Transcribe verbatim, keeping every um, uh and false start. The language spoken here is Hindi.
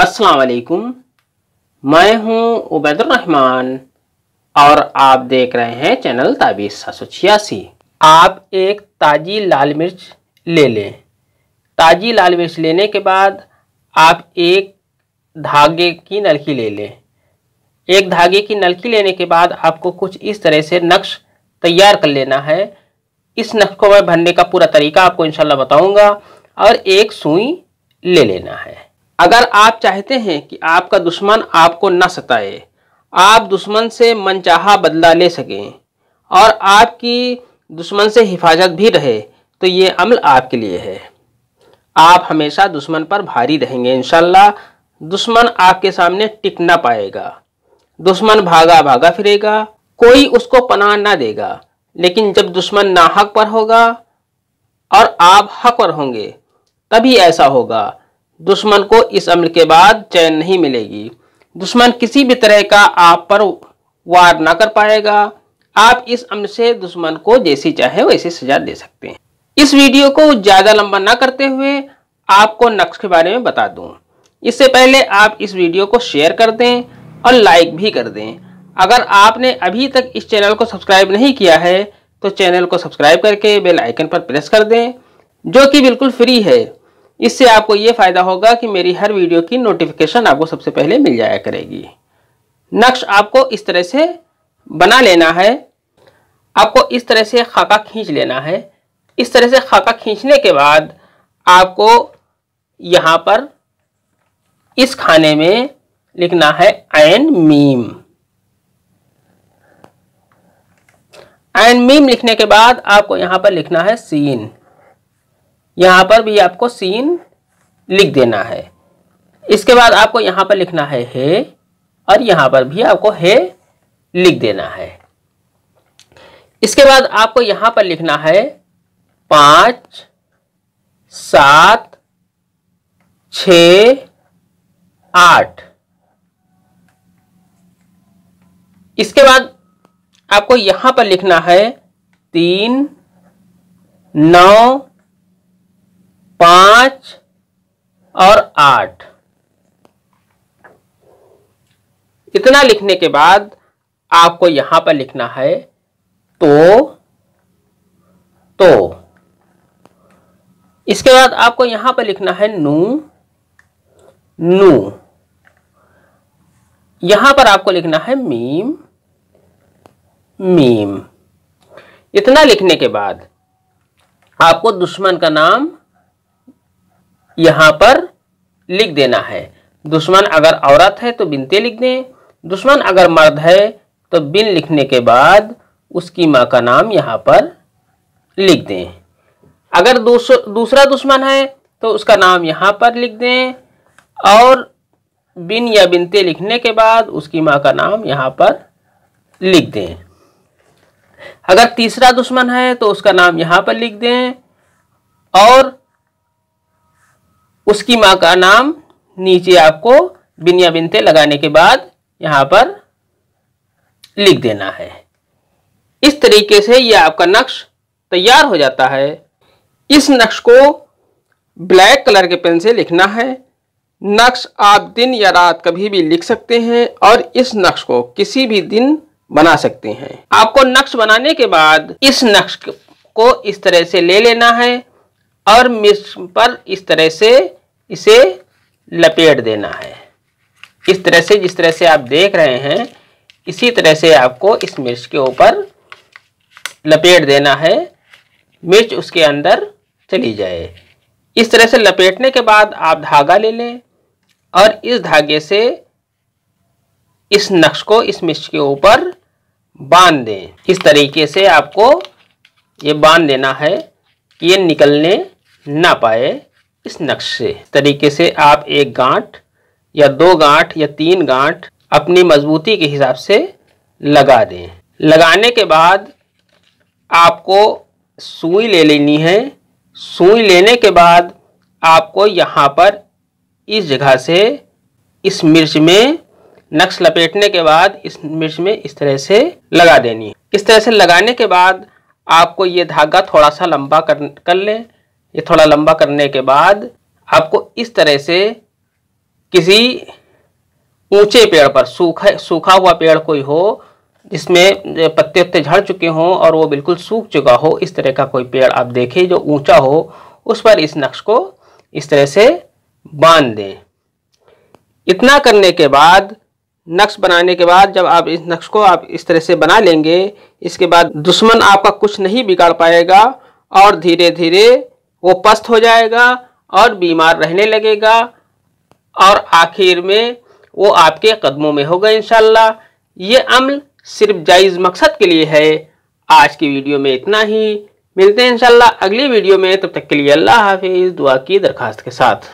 अस्सलाम वालेकुम, मैं हूं उबैदुर रहमान और आप देख रहे हैं चैनल तावीज़ सात सौ छियासी। आप एक ताज़ी लाल मिर्च ले लें। ताज़ी लाल मिर्च लेने के बाद आप एक धागे की नलकी ले लें। एक धागे की नलकी लेने के बाद आपको कुछ इस तरह से नक्श तैयार कर लेना है। इस नक्श को मैं भरने का पूरा तरीका आपको इंशाल्लाह बताऊंगा। और एक सुई ले लेना है। अगर आप चाहते हैं कि आपका दुश्मन आपको ना सताए, आप दुश्मन से मनचाहा बदला ले सकें और आपकी दुश्मन से हिफाजत भी रहे, तो ये अमल आपके लिए है। आप हमेशा दुश्मन पर भारी रहेंगे इंशाल्लाह। दुश्मन आपके सामने टिक ना पाएगा। दुश्मन भागा भागा फिरेगा, कोई उसको पनाह ना देगा। लेकिन जब दुश्मन नाहक पर होगा और आप हक पर होंगे, तभी ऐसा होगा। दुश्मन को इस अमल के बाद चैन नहीं मिलेगी। दुश्मन किसी भी तरह का आप पर वार ना कर पाएगा। आप इस अमल से दुश्मन को जैसी चाहे वैसी सजा दे सकते हैं। इस वीडियो को ज़्यादा लंबा ना करते हुए आपको नक्श के बारे में बता दूं। इससे पहले आप इस वीडियो को शेयर कर दें और लाइक भी कर दें। अगर आपने अभी तक इस चैनल को सब्सक्राइब नहीं किया है, तो चैनल को सब्सक्राइब करके बेल आइकन पर प्रेस कर दें, जो कि बिल्कुल फ्री है। इससे आपको ये फ़ायदा होगा कि मेरी हर वीडियो की नोटिफिकेशन आपको सबसे पहले मिल जाया करेगी। नक्श आपको इस तरह से बना लेना है। आपको इस तरह से खाका खींच लेना है। इस तरह से खाका खींचने के बाद आपको यहाँ पर इस खाने में लिखना है ऐन मीम। ऐन मीम लिखने के बाद आपको यहाँ पर लिखना है सीन। यहाँ पर भी आपको सीन लिख देना है। इसके बाद आपको यहाँ पर लिखना है हे, और यहाँ पर भी आपको हे लिख देना है। इसके बाद आपको यहाँ पर लिखना है पाँच सात छः आठ। इसके बाद आपको यहाँ पर लिखना है तीन नौ पाँच और आठ। इतना लिखने के बाद आपको यहाँ पर लिखना है तो तो। इसके बाद आपको यहाँ पर लिखना है नू नू। यहाँ पर आपको लिखना है मीम मीम। इतना लिखने के बाद आपको दुश्मन का नाम यहाँ पर लिख देना है। दुश्मन अगर औरत है तो बिनते लिख दें। दुश्मन अगर मर्द है तो बिन लिखने के बाद उसकी माँ का नाम यहाँ पर लिख दें। अगर दूसरा दुश्मन है तो उसका नाम यहाँ पर लिख दें, और बिन या बिनते लिखने के बाद उसकी माँ का नाम यहाँ पर लिख दें। अगर तीसरा दुश्मन है तो उसका नाम यहाँ पर लिख दें, और उसकी माँ का नाम नीचे आपको बिन या बिनते लगाने के बाद यहाँ पर लिख देना है। इस तरीके से यह आपका नक्श तैयार हो जाता है। इस नक्श को ब्लैक कलर के पेन से लिखना है। नक्श आप दिन या रात कभी भी लिख सकते हैं और इस नक्श को किसी भी दिन बना सकते हैं। आपको नक्श बनाने के बाद इस नक्श को इस तरह से ले लेना है और मिर्च पर इस तरह से इसे लपेट देना है। इस तरह से, जिस तरह से आप देख रहे हैं, इसी तरह से आपको इस मिर्च के ऊपर लपेट देना है। मिर्च उसके अंदर चली जाए। इस तरह से लपेटने के बाद आप धागा ले लें और इस धागे से इस नक्श को इस मिर्च के ऊपर बांध दें। इस तरीके से आपको ये बांध देना है कि ये निकलने ना पाए इस नक्श से। तरीके से आप एक गांठ या दो गांठ या तीन गांठ अपनी मजबूती के हिसाब से लगा दें। लगाने के बाद आपको सुई ले लेनी है। सुई लेने के बाद आपको यहाँ पर इस जगह से इस मिर्च में नक्श लपेटने के बाद इस मिर्च में इस तरह से लगा देनी है। इस तरह से लगाने के बाद आपको ये धागा थोड़ा सा लंबा कर कर लें। ये थोड़ा लंबा करने के बाद आपको इस तरह से किसी ऊंचे पेड़ पर, सूखा सूखा हुआ पेड़ कोई हो जिसमें पत्ते उत्ते झड़ चुके हों और वो बिल्कुल सूख चुका हो, इस तरह का कोई पेड़ आप देखें जो ऊंचा हो, उस पर इस नक्श को इस तरह से बांध दें। इतना करने के बाद, नक्श बनाने के बाद, जब आप इस नक्श को आप इस तरह से बना लेंगे, इसके बाद दुश्मन आपका कुछ नहीं बिगाड़ पाएगा और धीरे धीरे वो पस्त हो जाएगा और बीमार रहने लगेगा और आखिर में वो आपके कदमों में होगा इंशाल्लाह। ये अमल सिर्फ जायज़ मकसद के लिए है। आज की वीडियो में इतना ही, मिलते हैं इंशाल्लाह अगली वीडियो में। तब तक के लिए अल्लाह हाफिज़, दुआ की दरखास्त के साथ।